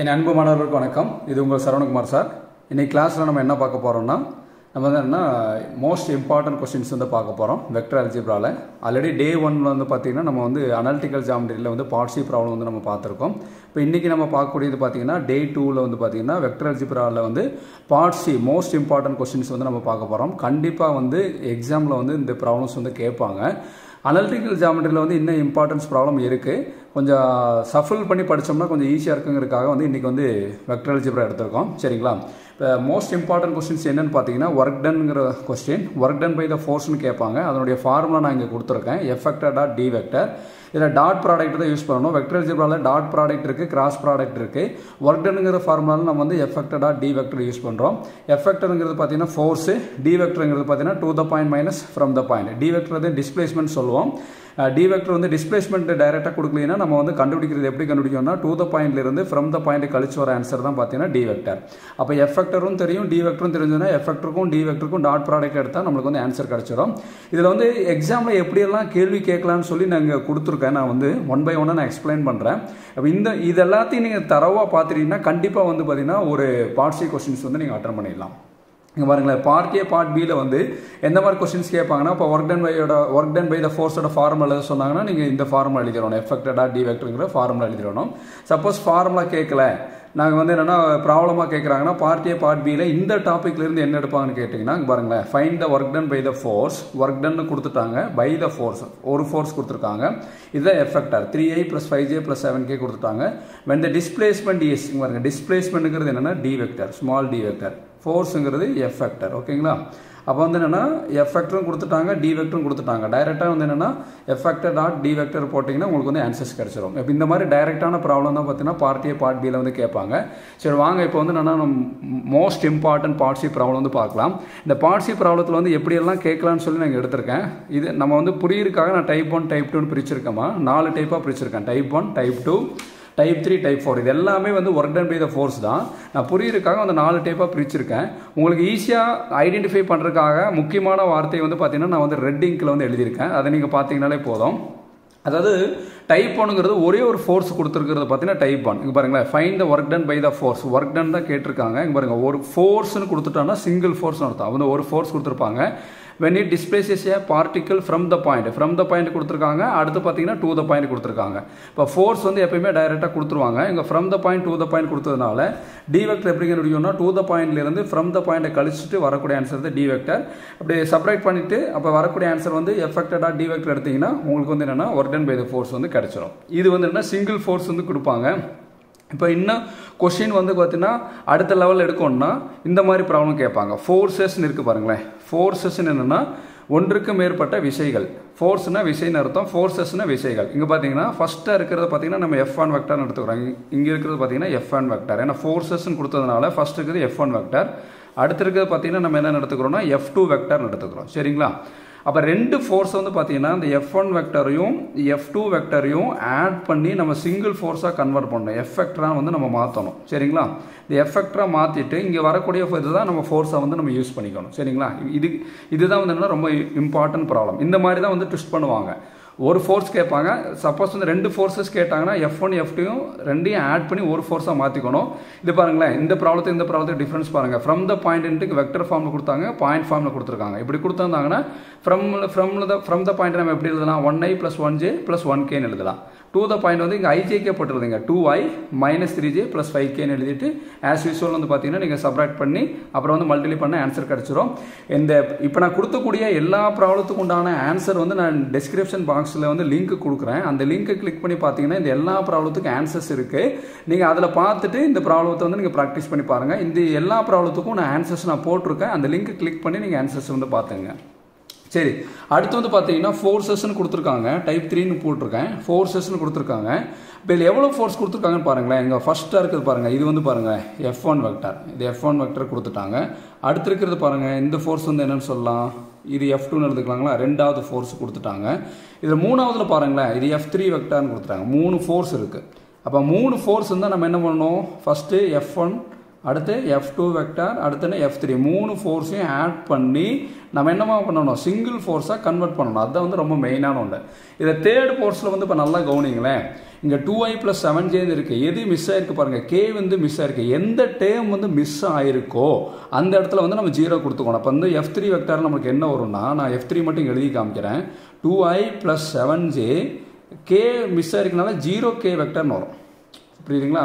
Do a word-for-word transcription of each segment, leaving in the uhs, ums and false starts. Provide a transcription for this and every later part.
என் அன்பு மாணவர்களுக்கு வணக்கம். இது உங்கள் சரவணகுமார் சார். இன்னைக்கு கிளாஸில் நம்ம என்ன பார்க்க போகிறோம்னா நம்ம வந்து என்ன மோஸ்ட் இம்பார்ட்டன்ட் கொஸ்டின்ஸ் வந்து பார்க்க போகிறோம் வெக்டர் அல்ஜிப்ராவில். ஆல்ரெடி டே ஒன்னில் வந்து பார்த்திங்கன்னா நம்ம வந்து அனாலிட்டிக்கல் ஜாமெட்ரியில் வந்து பார்ட்ஸி ப்ராப்ளம் வந்து நம்ம பார்த்துருக்கோம். இப்போ இன்றைக்கி நம்ம பார்க்கக்கூடியது பார்த்திங்கன்னா டே டூவில் வந்து பார்த்திங்கன்னா வெக்டர் அல்ஜிப்ராவில் வந்து பார்ட்ஸி மோஸ்ட் இம்பார்ட்டன்ட் கொஸ்டின்ஸ் வந்து நம்ம பார்க்க போகிறோம். கண்டிப்பாக வந்து எக்ஸாமில் வந்து இந்த ப்ராப்ளம்ஸ் வந்து கேட்பாங்க. அனாலிட்டிக்கல் ஜாமெட்ரியில் வந்து இன்னும் இம்பார்ட்டன்ஸ் ப்ராப்ளம் இருக்குது. கொஞ்சம் சஃபில் பண்ணி படித்தோம்னா கொஞ்சம் ஈஸியாக இருக்குங்கிறதுக்காக வந்து இன்றைக்கி வந்து வெக்டர் அல்ஜிப்ரா எடுத்திருக்கோம். சரிங்களா? இப்போ மோஸ்ட் இம்பார்ட்டன்ட் கொஸ்டின்ஸ் என்னென்னு பார்த்தீங்கன்னா ஒர்க் டன்ங்கிற question. Work done by the ஃபோர்ஸ்ன்னு கேட்பாங்க. அதனுடைய ஃபார்முலா நான் இங்கே கொடுத்துருக்கேன். F vector dot D vector. இதில் டாட் ப்ராடக்ட் தான் யூஸ் பண்ணணும். வெக்டர் அல்ஜிப்ராவில் டாட் ப்ராடக்ட் இருக்குது, கிராஸ் ப்ராடக்ட் இருக்குது. ஒர்க் டன்ங்கிற ஃபார்முலாவில் நம்ம வந்து F vector dot D vector use பண்ணுறோம். எஃப் வெக்டருங்கிறது பார்த்தீங்கன்னா ஃபோர்ஸு, டி வெக்டருங்கிறது பார்த்தீங்கன்னா to the point minus from the point. D vector வந்து டிஸ்பிளேஸ்மெண்ட் சொல்லுவோம். டி வெக்டர் வந்து டிஸ்பிளேஸ்மெண்ட் டைரெக்டாக கொடுக்கலைன்னா நம்ம வந்து கண்டுபிடிக்கிறது எப்படி கண்டுபிடிக்கணும்னா டூ த பாயிண்ட்லேருந்து ஃப்ரம் த பாயிண்ட் கழிச்சு வர ஆன்சர் தான் பார்த்தீங்கன்னா டி வெக்டர். அப்போ எஃப் வெக்டரும் தெரியும் டி வெக்டரும் தெரிஞ்சுன்னா எஃப் வெக்டருக்கும் டி வெக்டருக்கும் டாட் ப்ராடக்ட் எடுத்தால் நம்மளுக்கு வந்து ஆன்சர் கிடச்சிடும். இதில் வந்து எக்ஸாமில் எப்படியெல்லாம் கேள்வி கேட்கலான்னு சொல்லி நாங்கள் கொடுத்துருக்கேன். நான் வந்து ஒன் பை ஒன்னாக நான் எக்ஸ்பிளைன் பண்ணுறேன். அப்போ இந்த இது எல்லாத்தையும் நீங்கள் தரவாக பார்த்துட்டீங்கன்னா கண்டிப்பாக வந்து பார்த்தீங்கன்னா ஒரு பார்ட்ஸி கொஸ்டின்ஸ் வந்து நீங்கள் அட்டன் பண்ணிடலாம். இங்கே பாருங்களேன், பார்ட் ஏ பார்ட் பியில் வந்து எந்த மாதிரி கொஸ்டின்ஸ் கேட்பாங்கன்னா இப்போ ஒர்க் டன் பையோட ஒர்க் டன் பை த ஃபோர்ஸோட ஃபார்முலா எழுத சொன்னாங்கன்னா நீங்கள் இந்த ஃபார்முலா எழுதிடணும். எஃபெக்டடா டி வெக்டருங்கிற ஃபார்முலா எழுதிடணும். சப்போஸ் ஃபார்முலா கேட்கல, நாங்கள் வந்து என்னென்னா ப்ராப்ளமாக கேட்குறாங்கன்னா பார்ட் ஏ பார்ட் பியில் இந்த டாப்பிக்லேருந்து என்ன எடுப்பாங்கன்னு கேட்டிங்கன்னா இங்கே பாருங்களேன், find the work done by the force. Work டன்னு கொடுத்துட்டாங்க, பை த ஃபோர்ஸ் ஒரு ஃபோர்ஸ் கொடுத்துருக்காங்க. இதுதான் F vector three I plus five J plus seven K கொடுத்துட்டாங்க. வென் த டிஸ்பிளேஸ்மெண்ட் இஸ், இங்கே பாருங்கள் டிஸ்பிளேஸ்மெண்ட்டுங்கிறது என்னென்னா D vector, small D vector. ஃபோர்ஸுங்கிறது எஃப் வெக்டர். ஓகேங்களா? அப்போ வந்து என்னென்னா எஃப் வெக்டரும் கொடுத்துட்டாங்க டி வெக்டரும் கொடுத்துட்டாங்க. டைரெக்டாக வந்து என்னென்னா F vector dot D vector போட்டிங்கன்னா உங்களுக்கு வந்து ஆன்சர்ஸ் கிடச்சிடும். இப்போ இந்த மாதிரி டைரெக்டான ப்ராப்ளம் தான் பார்த்தீங்கன்னா பார்ட் ஏ பார்ட் பியில் வந்து கேட்பாங்க. சரி வாங்க இப்போ வந்து என்னென்னா most important part C problem வந்து பார்க்கலாம். இந்த பார்ட் சி ப்ராப்ளத்தில் வந்து எப்படியெல்லாம் கேட்கலான்னு சொல்லி நாங்கள் எடுத்திருக்கேன். இது நம்ம வந்து புரியிருக்காக நான் டைப் ஒன் டைப் டூன்னு பிரிச்சிருக்கேம்மா. நாலு டைப்பாக பிரிச்சிருக்கேன். Type one, type two, type three, type four. இது எல்லாமே வந்து work done by the force தான். நான் புரியிருக்காக அந்த நாலு டைப்பாக பிரிச்சிருக்கேன். உங்களுக்கு ஈஸியாக ஐடென்டிஃபை பண்ணுறதுக்காக முக்கியமான வார்த்தை வந்து பார்த்தீங்கன்னா நான் வந்து ரெட் இங்கில் வந்து எழுதியிருக்கேன். அதை நீங்கள் பார்த்தீங்கன்னாலே போதும். அதாவது டைப் ஒன்னுங்கிறது ஒரே ஒரு ஃபோர்ஸ் கொடுத்துருக்கிறது பார்த்தீங்கன்னா டைப் ஒன். இங்கே பாருங்களேன், find the work done by the force. Work done தான் கேட்டிருக்காங்க. இங்கே பாருங்கள், ஒரு ஃபோர்ஸ்ன்னு கொடுத்துட்டாங்கன்னா சிங்கிள் ஃபோர்ஸ்னு அர்த்தம். வந்து ஒரு ஃபோர்ஸ் கொடுத்துருப்பாங்க. when it displaces a particle from the point, from the point கொடுத்துருக்காங்க. அடுத்து பார்த்தீங்கன்னா to the point கொடுத்துருக்காங்க. இப்போ ஃபோர்ஸ் வந்து எப்பயுமே டைரெக்டாக கொடுத்துருவாங்க. இங்கே from the point to the point கொடுத்ததுனால டி வெக்டர் எப்படி கண்டுபிடிக்கணும்னா to the pointலேருந்து from the point கழிச்சிட்டு வரக்கூடிய ஆன்சர் தான் டி வெக்டர். அப்படி செப்பரேட் பண்ணிவிட்டு அப்போ வரக்கூடிய ஆன்சர் வந்து எஃபெக்டடாக டி வெக்டர் எடுத்திங்கன்னா உங்களுக்கு வந்து என்னென்னா work done by the force வந்து கிடச்சிடும். இது வந்து என்னென்னா சிங்கிள் ஃபோர்ஸ் வந்து கொடுப்பாங்க. இப்போ இன்னும் கொஸ்டின் வந்து பார்த்தீங்கன்னா அடுத்த லெவலில் எடுக்கணும்னா இந்த மாதிரி ப்ராப்ளம் கேட்பாங்க. ஃபோர்ஸஸ்ன்னு இருக்குது பாருங்களேன். ஃபோர்ஸஸ்ன்னு என்னென்னா ஒன்றுக்கு மேற்பட்ட விசைகள். ஃபோர்ஸ்னால் விசைன்னு அர்த்தம், ஃபோர்ஸஸ்னால் விசைகள். இங்கே பார்த்தீங்கன்னா ஃபஸ்ட்டாக இருக்கிறத பார்த்தீங்கன்னா நம்ம எஃப் ஒன் வெக்டர்னு எடுத்துக்கிறோம். இங்கே இருக்கிறது பார்த்தீங்கன்னா எஃப் ஒன் வெக்டர். ஏன்னா ஃபோர்ஸஸ்ன்னு கொடுத்ததுனால ஃபஸ்ட் இருக்கிறது எஃப் ஒன் வெக்டர். அடுத்து இருக்கிறது பார்த்தீங்கன்னா நம்ம என்ன எடுத்துக்கிறோம்னா எஃப் டூ வெக்டர்னு எடுத்துக்கிறோம். சரிங்களா? அப்போ ரெண்டு ஃபோர்ஸ் வந்து பார்த்தீங்கன்னா இந்த எஃப் ஒன் வெக்டரையும் எஃப் டூ வெக்டரையும் ஆட் பண்ணி நம்ம சிங்கிள் ஃபோர்ஸாக கன்வெர்ட் பண்ணணும். எஃப் வெக்டராக வந்து நம்ம மாற்றணும். சரிங்களா? இந்த எஃப் வெக்டராக மாற்றிட்டு இங்கே வரக்கூடிய இதுதான் நம்ம ஃபோர்ஸாக வந்து நம்ம யூஸ் பண்ணிக்கணும். சரிங்களா? இது இதுதான் வந்து என்னன்னா ரொம்ப இம்பார்ட்டன்ட் ப்ராப்ளம். இந்த மாதிரி தான் வந்து ட்விஸ்ட் பண்ணுவாங்க. ஒரு ஃபோர்ஸ் கேட்பாங்க. சப்போஸ் வந்து ரெண்டு ஃபோர்ஸஸ் கேட்டாங்கன்னா எஃப் ஒன் எஃப் டூயும் ரெண்டையும் ஆட் பண்ணி ஒரு ஃபோர்ஸாக மாற்றிக்கணும். இது பாருங்களேன், இந்த ப்ராப்ளத்தை இந்த ப்ராப்ளத்துக்கு டிஃப்ரென்ஸ் பாருங்கள். ஃப்ரம் த பாயிண்ட்டுக்கு வெக்டர் ஃபார்மில் கொடுத்தாங்க, பாயிண்ட் ஃபார்மில் கொடுத்துருக்காங்க. இப்படி கொடுத்துருந்தாங்கன்னா from from the from the point நம்ம எப்படி எழுதலாம்? One I plus one J plus one கேன்னு எழுதலாம். டூ த பாயிண்ட் வந்து இங்கே ஐஜேக்கே போட்டுருதுங்க. Two I minus three J plus five கேன்னு எழுதிட்டு ஆஸ் யூஸ்வல் வந்து பார்த்தீங்கன்னா நீங்கள் சப்ராக்ட் பண்ணி அப்புறம் வந்து மல்டிப்ளை பண்ண ஆன்சர் கிடச்சிரும். இந்த இப்போ நான் கொடுத்தக்கூடிய எல்லா ப்ராப்ளத்துக்கு உண்டான ஆன்சர் வந்து நான் டிஸ்கிரிப்ஷன் பாக்ஸில் வந்து லிங்க் கொடுக்குறேன். அந்த லிங்க்கை கிளிக் பண்ணி பார்த்தீங்கன்னா இந்த எல்லா ப்ராப்ளத்துக்கும் ஆன்சர்ஸ் இருக்குது. நீங்கள் அதில் பார்த்துட்டு இந்த ப்ராப்ளத்தை வந்து நீங்கள் ப்ராக்டிஸ் பண்ணி பாருங்கள். இந்த எல்லா ப்ராப்ளத்துக்கும் நான் ஆன்சர்ஸ் நான் போட்டிருக்கேன். அந்த லிங்க்கை கிளிக் பண்ணி நீங்கள் ஆன்சர்ஸ் வந்து பார்த்துங்க. சரி, அடுத்து வந்து பார்த்தீங்கன்னா ஃபோர்ஸஸ்ன்னு கொடுத்துருக்காங்க. டைப் த்ரீன்னு போட்டிருக்கேன். ஃபோர்ஸஸ்ன்னு கொடுத்துருக்காங்க. இப்போ இதில் எவ்வளோ ஃபோர்ஸ் கொடுத்துருக்காங்கன்னு பாருங்களேன். இங்கே ஃபஸ்ட்டாக இருக்குது பாருங்கள், இது வந்து பாருங்கள் எஃப் ஒன் வெக்டர். இது எஃப் ஒன் வெக்டர் கொடுத்துட்டாங்க. அடுத்து இருக்கிறது பாருங்கள், இந்த ஃபோர்ஸ் வந்து என்னென்னு சொல்லலாம்? இது எஃப் டூன்னு எடுத்துக்கலாங்களா? ரெண்டாவது ஃபோர்ஸ் கொடுத்துட்டாங்க. இதில் மூணாவதுல பாருங்களேன், இது எஃப் த்ரீ வெக்டர்னு கொடுத்துட்டாங்க. மூணு ஃபோர்ஸ் இருக்குது. அப்போ மூணு ஃபோர்ஸ் இருந்தால் நம்ம என்ன பண்ணணும்? First F one, F two vector, F three. Moon force add panni, single force convert panna. That is the main one. This third force is the two i plus seven j எது miss ஆயிருக்கு பாருங்க k வந்து miss ஆயிருக்கு எந்த term வந்து miss ஆயிருக்கோ அந்த இடத்துல வந்து நம்ம zero கொடுத்துக்கணும் அப்ப வந்து f three வெக்டர் நமக்கு என்ன வரும்னா நான் f three மட்டும் எழுதி காமிக்கிறேன் two i plus seven j k miss ஆயிருக்கனால zero k வெக்டர்னு வரும் புரியுதுங்களா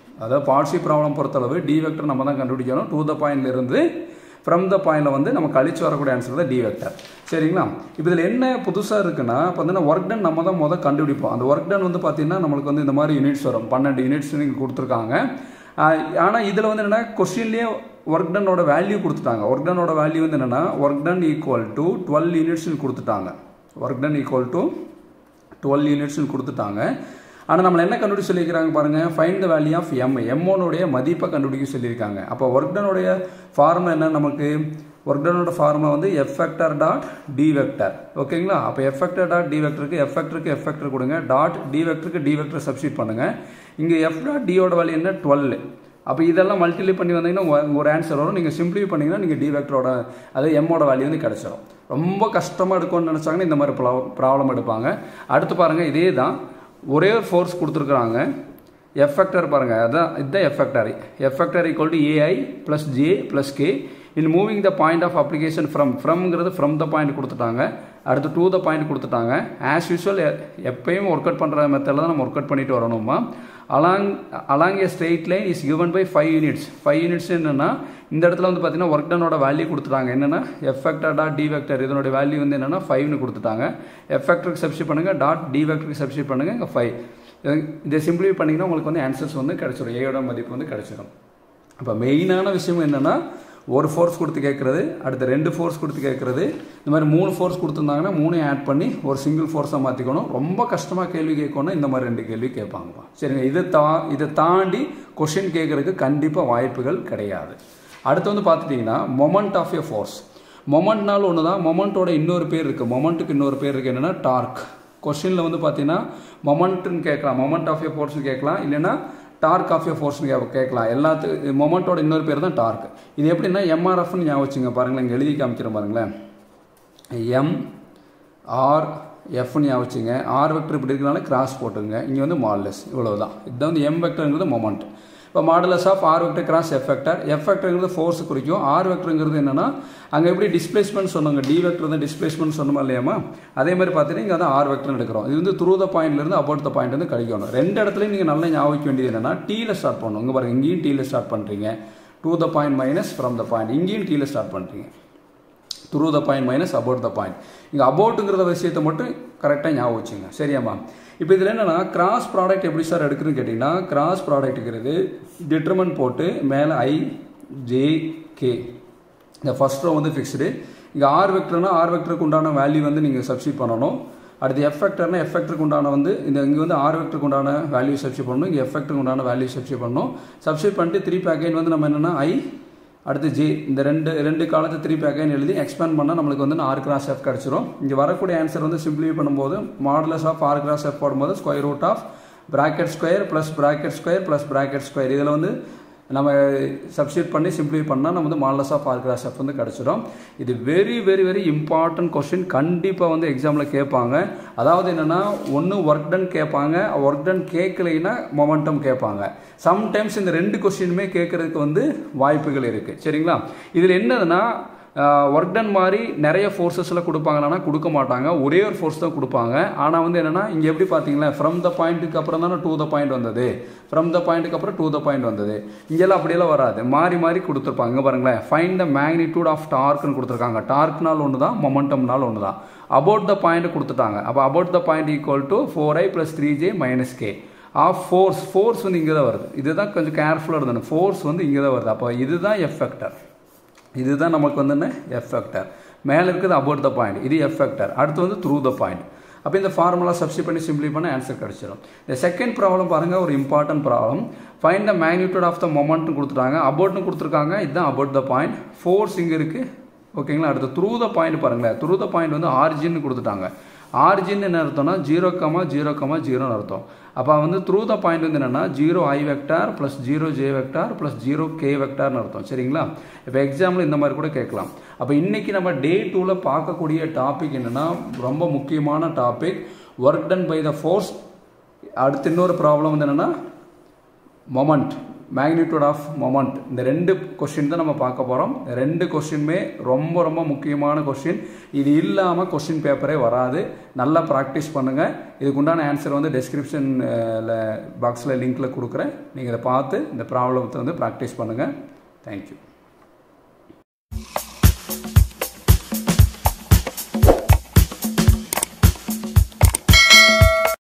அத பார்சி ப்ராப்ளம் பொறுத்தளவு d வெக்டர் நம்ம தான் கண்டுபிடிக்கணும் to the pointல இருந்து from the point la vandu namak alichu varakoda answer da d vector serigla idhula enna pudusa irukna appadana work done nama da moda kandupidipom and work done vandu pathina namakku vandu indha mari units varum twelve units ninga kuduthirukanga ana idhula vandu enna question liye work done oda value kuduthutaanga work done oda value vandu enna work done equal to twelve units nu kuduthutaanga work done equal to twelve units nu kuduthutaanga ஆனா நம்ம என்ன கண்டுபிடி சொல்லிருக்காங்க பாருங்க find the value of m m உடைய மதிப்பை கண்டுபிடிக்க சொல்லிருக்காங்க அப்ப வொர்க் டன் உடைய ஃபார்முலா என்ன நமக்கு வொர்க் டன் உடைய ஃபார்முலா வந்து f vector dot d vector ஓகேங்களா அப்ப f vector dot d vector க்கு f vector க்கு f vector கொடுங்க dot d vector க்கு d vector சப்ஸ்டிட் பண்ணுங்க இங்க f dot d ஓட வேல்யூ என்ன twelve அப்ப இதெல்லாம் மல்டிப்ளை பண்ணி வந்தீங்கன்னா ஒரு ஆன்சர் வரும் நீங்க சிம்பிளி பண்ணீங்கன்னா நீங்க d வெக்டரோட அதாவது m ஓட வேல்யூ வந்து கிடைச்சிரும் ரொம்ப கஷ்டமா இருக்கும்னு நினைச்சாங்கன்னா இந்த மாதிரி ப்ராப்ளம் எடுப்பாங்க அடுத்து பாருங்க இதேதான் ஒரே ஃபோர்ஸ் கொடுத்திருக்காங்க f vector பாருங்க அதான் இது f vector f vector = a i plus j plus k in moving the point of application from fromங்கிறது from the point கொடுத்துட்டாங்க அடுத்து to the point கொடுத்துட்டாங்க as usual எப்பவும் work out பண்ற மெத்தட்ல தான் நம்ம work out பண்ணிட்டு வரணுமா along along a straight line is given by five units five units என்னன்னா இந்த இடத்துல வந்து பாத்தீங்கன்னா work done ஓட வேல்யூ கொடுத்துட்டாங்க என்னன்னா f vector dot d vector இதனோட வேல்யூ வந்து என்னன்னா five னு கொடுத்துட்டாங்க f vector க்கு சப்ஸ்டிட் பண்ணுங்க dot d vector க்கு சப்ஸ்டிட் பண்ணுங்க இங்க five இத சிம்பிளி பண்ணீங்கன்னா உங்களுக்கு வந்து ஆன்சர்ஸ் வந்து கிடைச்சிரும் a ஓட மதிப்பு வந்து கிடைச்சிரும் அப்ப மெயினான விஷயம் என்னன்னா ஒரு ஃபோர்ஸ் கொடுத்து கேக்குறது அடுத்து ரெண்டு ஃபோர்ஸ் கொடுத்து கேக்குறது இந்த மாதிரி மூணு ஃபோர்ஸ் கொடுத்துட்டாங்கன்னா மூணையும் ஆட் பண்ணி ஒரு சிங்கிள் ஃபோர்ஸா மாத்திக்கணும் ரொம்ப கஷ்டமா கேள்வி கேட்கணும் இந்த மாதிரி ரெண்டு கேள்வி கேட்பாங்கப்பா சரிங்க இத இத தாண்டி क्वेश्चन கேக்குறதுக்கு கண்டிப்பா வாய்ப்புகள் கிடையாது அடுத்து வந்து பாத்துட்டீங்கன்னா மொமெண்ட் ஆஃப் a ஃபோர்ஸ் மொமெண்ட்னால ஒண்ணுதான் மொமெண்டோட இன்னொரு பேர் இருக்கு மொமெண்ட்க்கு இன்னொரு பேர் இருக்கு என்னன்னா டார்க் क्वेश्चनல வந்து பாத்தீங்கன்னா மொமெண்ட்னு கேட்கலாம் மொமெண்ட் ஆஃப் a ஃபோர்ஸ் கேட்கலாம் இல்லனா Torque of your force னு கேக்கலாம் எல்லாத்து மொமெண்ட் ஓட இன்னொரு பேர் தான் டார்க் இது எப்படின்னா M R F னு ஞாபகம் வச்சுங்க பாருங்க இங்க எழுதி காமிக்கிறேன் பாருங்க M R F னு ஞாபகம் வச்சுங்க R வெக்டர் இப்படி இருக்கனால கிராஸ் போடுங்க இங்க வந்து மாடுலஸ் இவ்வளவுதான் இது வந்து M வெக்டர்ங்கிறது மொமெண்ட் இப்ப modulus of R vector cross F vector F வெக்டர்ங்கிறது ஃபோர்ஸ் குறிக்கும் R வெக்டர்ங்கிறது என்னன்னா அங்க எப்படி டிஸ்பிளேஸ்மென்ட் சொன்னாங்க D வெக்டர் தான் டிஸ்பிளேஸ்மென்ட் சொன்னோமா இல்லையாமா அதே மாதிரி பாத்தீங்க இங்க தான் R வெக்டர் எடுக்கறோம் இது வந்து through the point ல இருந்து about the point வந்து கழிக்கணும் ரெண்டு இடத்துலயும் நீங்க நல்லா ஞாபகம் வைக்க வேண்டியது என்னன்னா T ல ஸ்டார்ட் பண்ணனும் இங்க பாருங்க இங்கேயும் T ல ஸ்டார்ட் பண்றீங்க to the point minus from the point இங்கேயும் T ல ஸ்டார்ட் பண்றீங்க through the point minus about the point இங்க aboutங்கறத விஷயத்தை மட்டும் கரெக்ட்டா ஞாபகம் வச்சுங்க சரியாமா இப்போ இதுல என்னன்னா கிராஸ் ப்ராடக்ட் எப்படி சார் எடுக்குறேன்னு கேட்டினா கிராஸ் ப்ராடக்ட்ங்கிறது டிட்டர்மினன்ட் போட்டு மேல i j k இந்த ஃபர்ஸ்ட் ரோ வந்து ஃபிக்ஸ்டு இங்க r வெக்டர்னா r வெக்டருக்கு உண்டான வேல்யூ வந்து நீங்க சப்ஸ்டிட் பண்ணனும் அடுத்து f வெக்டர்னா f வெக்டருக்கு உண்டான வந்து இந்த இங்க வந்து r வெக்டருக்கு உண்டான வேல்யூ சப்ஸ்டிட் பண்ணனும் இங்க f வெக்டருக்கு உண்டான வேல்யூ சப்ஸ்டிட் பண்ணனும் சப்ஸ்டிட் பண்ணிட்டு three பேக்கேஜ் வந்து நம்ம என்னன்னா i அடுத்து j இந்த ரெண்டு ரெண்டு காலத்து three பேக்கேஜ் எழுதி எக்ஸ்பேண்ட் பண்ணா நமக்கு வந்து r cross f கிடைச்சிரும் இங்க வரக்கூடிய ஆன்சர் வந்து சிம்பிளிஃபை பண்ணும்போது modulus of r cross f போடும்போது square root of bracket square + bracket square + bracket square இதல வந்து நம்ம சப்ஸ்டிட் பண்ணி சிம்பிளிஃபை பண்ணா நமக்கு வந்து modulus of r cross f வந்து கிடைச்சிரும் இது very very very important question கண்டிப்பா வந்து எக்ஸாம்ல கேட்பாங்க அதாவது என்னன்னா ஒன்னு வொர்க் டன் கேட்பாங்க வொர்க் டன் கேட்கலைனா மொமெண்டம் கேட்பாங்க சம் டைம்ஸ் இந்த ரெண்டு क्वेश्चनமே கேக்குறதுக்கு வந்து வாய்ப்புகள் இருக்கு சரிங்களா இதுல என்னன்னா வொர்க் டன் மாதிரி நிறைய ஃபோர்सेसல கொடுப்பாங்களானா கொடுக்க மாட்டாங்க ஒரே ஒரு ஃபோர்ஸ் தான் கொடுப்பாங்க ஆனா வந்து என்னன்னா இங்க எப்படி பாத்தீங்களா from the point க்கு அப்புறம் தான to the point வந்தது from the point க்கு அப்புறம் to the point வந்தது இங்க எல்லாம் அப்படியே வராது மாறி மாறி கொடுத்திருப்பாங்க இங்க பாருங்க find the magnitude of torque னு கொடுத்திருக்காங்க torque னால ஒண்ணு தான் momentum னால ஒண்ணு தான் about the point கொடுத்துட்டாங்க அப்ப about the point equal to four i plus three j minus k of force. Force is here. This is careful. Force is here. This is F factor. This is F factor. About the point. This is F factor. That is through the point. Now, the formula substitute simply answer. The second problem is an important problem. Find the magnitude of the moment. About about the point. Force is here. Okay, through the point, through the point is the origin. Origin is zero, zero, zero. Now, through the point is zero i vector plus zero j vector plus zero k vector. Now, if example, day two, we will see a topic, very important topic, work done by the force. Another problem is moment. Magnitude of moment. In the two questions, we will talk about the two questions. This is a very important question. This is not a question paper. Nalla practice pannunga. This answer in the description box link. You can see the problem. Practice pannunga. Thank you.